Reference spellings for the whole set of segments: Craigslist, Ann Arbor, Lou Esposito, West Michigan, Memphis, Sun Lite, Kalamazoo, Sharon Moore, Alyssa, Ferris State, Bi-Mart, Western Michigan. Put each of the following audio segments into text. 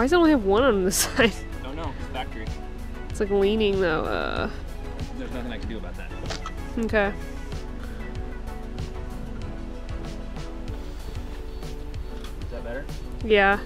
Why does it only have one on the side? Don't know. Factory. It's like leaning though. There's nothing I can do about that. Okay. Is that better? Yeah.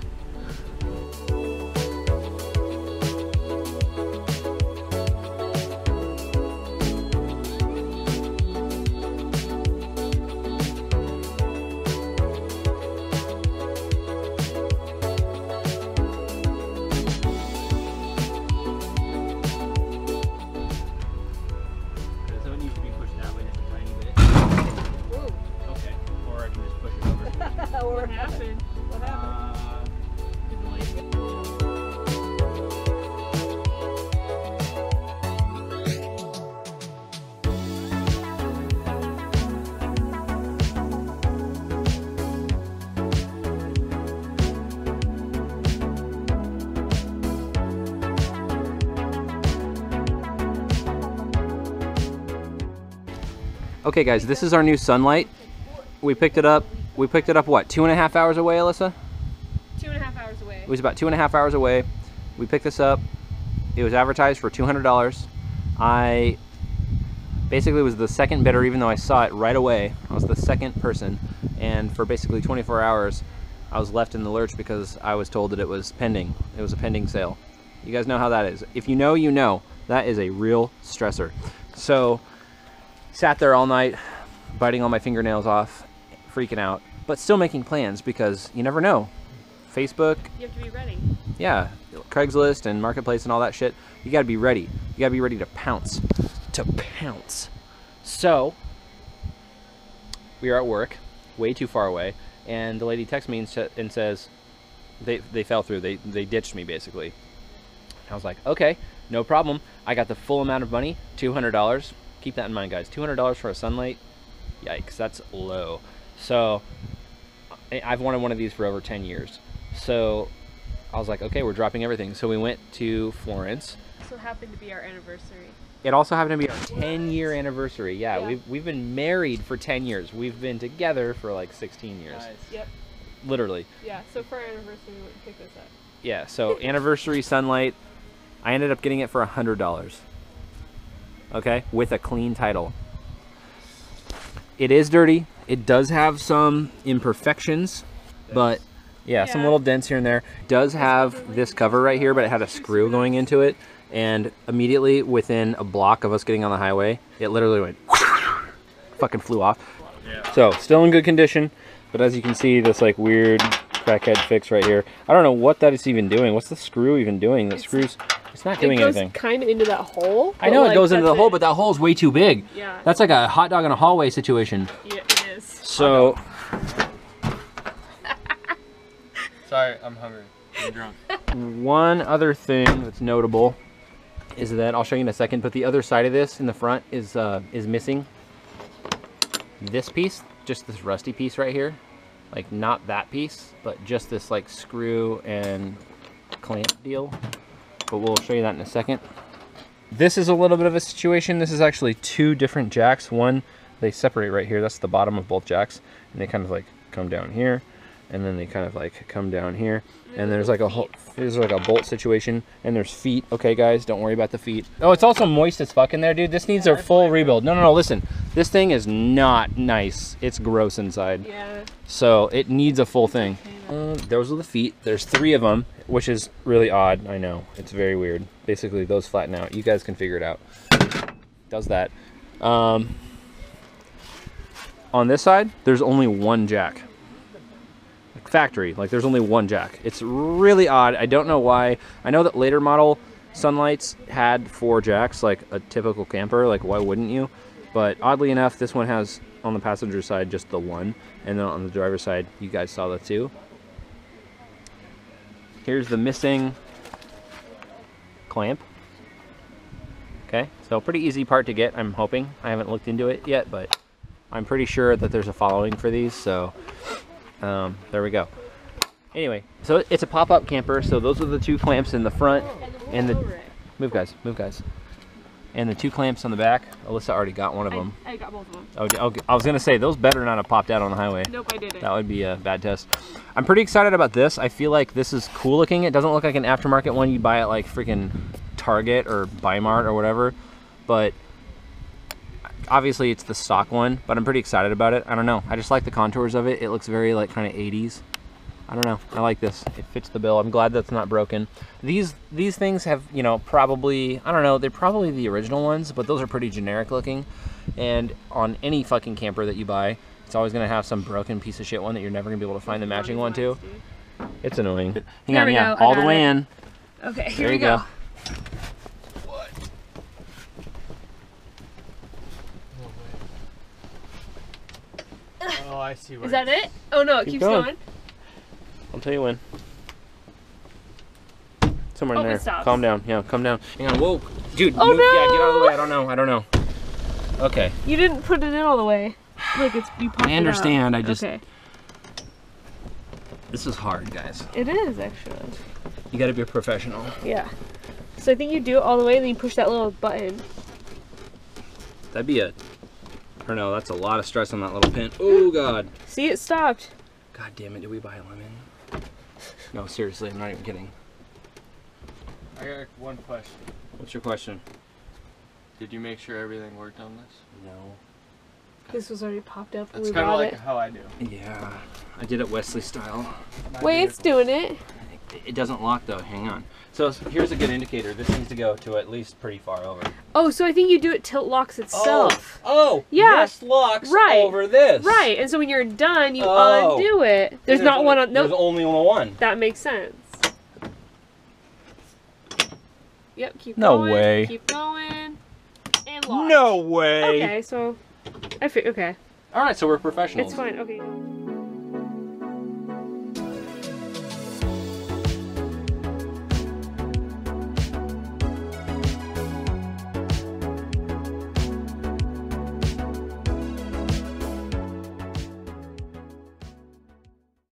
Okay guys, this is our new Sun Lite. We picked it up what, 2.5 hours away, Alyssa? 2.5 hours away. It was about 2.5 hours away. We picked this up. It was advertised for $200. I basically was the second bidder, even though I saw it right away. I was the second person. And for basically 24 hours, I was left in the lurch because I was told that it was pending. It was a pending sale. You guys know how that is. If you know, you know. That is a real stressor. So, sat there all night, biting all my fingernails off, freaking out, but still making plans because you never know. Facebook. You have to be ready. Yeah, Craigslist and Marketplace and all that shit. You gotta be ready. You gotta be ready to pounce. To pounce. So, we are at work, way too far away, and the lady texts me and says, they fell through, they ditched me basically. And I was like, okay, no problem. I got the full amount of money, $200. Keep that in mind, guys. $200 for a Sun Lite, yikes, that's low. So I've wanted one of these for over 10 years. So I was like, okay, we're dropping everything. So we went to Florence. So happened to be our anniversary. It also happened to be our 10-year anniversary. Yeah, yeah. We've been married for 10 years. We've been together for like 16 years. Nice. Yep. Literally. Yeah, so for our anniversary, we went and picked this up. Yeah, so anniversary Sun Lite. I ended up getting it for $100. Okay, with a clean title. It is dirty. It does have some imperfections, but yeah, some little dents here and there. It does have this cover right here, but it had a screw going into it. And immediately within a block of us getting on the highway, it literally went, fucking flew off. So still in good condition, but as you can see, this like weird crackhead fix right here. I don't know what that is even doing. What's the screw even doing? That screw's... It's not doing anything. It goes kind of into that hole. I know it goes into the hole, but that hole's way too big. Yeah. That's like a hot dog in a hallway situation. Yeah, it is. So. Sorry, I'm hungry. I'm drunk. One other thing that's notable is that, I'll show you in a second, but the other side of this in the front is missing this piece, just this rusty piece right here. Like not that piece, but just this like screw and clamp deal. But we'll show you that in a second. This is a little bit of a situation. This is actually two different jacks. One, they separate right here. That's the bottom of both jacks. And they kind of like come down here. And then they kind of like come down here. And there's like a whole, there's like a bolt situation. And there's feet. Okay, guys, don't worry about the feet. Oh, it's also moist as fuck in there, dude. This needs a full rebuild. No, no, no, listen. This thing is not nice. It's gross inside. Yeah. So it needs a full thing. Those are the feet. There's three of them, which is really odd. I know, it's very weird. Basically, those flatten out. You guys can figure it out. Does that. On this side, there's only one jack. Like factory, like there's only one jack. It's really odd. I don't know why. I know that later model Sun Lites had four jacks, like a typical camper. Like, why wouldn't you? But oddly enough, this one has, on the passenger side, just the one. And then on the driver's side, you guys saw the two. Here's the missing clamp. Okay, so pretty easy part to get, I'm hoping. I haven't looked into it yet, but I'm pretty sure that there's a following for these, so there we go. Anyway, so it's a pop-up camper, so those are the two clamps in the front. And the move, guys, move, guys. And the two clamps on the back, Alyssa already got one of them. I got both of them. Okay. I was gonna say, those better not have popped out on the highway. Nope, I didn't. That would be a bad test. I'm pretty excited about this. I feel like this is cool looking. It doesn't look like an aftermarket one you buy at like freaking Target or Bi-Mart or whatever, but obviously it's the stock one, but I'm pretty excited about it. I don't know, I just like the contours of it. It looks very like kind of 80s. I don't know, I like this. It fits the bill. I'm glad that's not broken. These things have, you know, probably, I don't know, they're probably the original ones, but those are pretty generic looking. And on any fucking camper that you buy, it's always gonna have some broken piece of shit one that you're never gonna be able to find the matching one to. It's annoying. Hang on, yeah, all the way in. Okay, here we go. What? Oh, I see where. Is that it? Oh no, it keeps going. I'll tell you when. Somewhere in there. Calm down. Yeah, calm down. Hang on. Whoa. Dude, oh, move. No. Yeah, get out of the way. I don't know. I don't know. Okay. You didn't put it in all the way. Like it's you popped it out. I understand. I just. Okay. This is hard, guys. It is, actually. You gotta be a professional. Yeah. So I think you do it all the way and then you push that little button. That'd be a. I don't know. That's a lot of stress on that little pin. Oh, God. See, it stopped. God damn it. Did we buy a lemon? No, seriously, I'm not even kidding. I got one question. What's your question? Did you make sure everything worked on this? No. This was already popped up. That's kind of like how I do. Yeah, I did it Wesley style. Wait, it's doing it. It doesn't lock though, hang on. So here's a good indicator. This needs to go to at least pretty far over. Oh, so I think you do it till it locks itself. Oh yeah. This locks over this. Right, and so when you're done, you undo it. There's not only one on, nope. There's only one. That makes sense. Yep, keep going. No way. Keep going. And lock. No way. Okay, so, okay. All right, so we're professionals. It's fine, okay.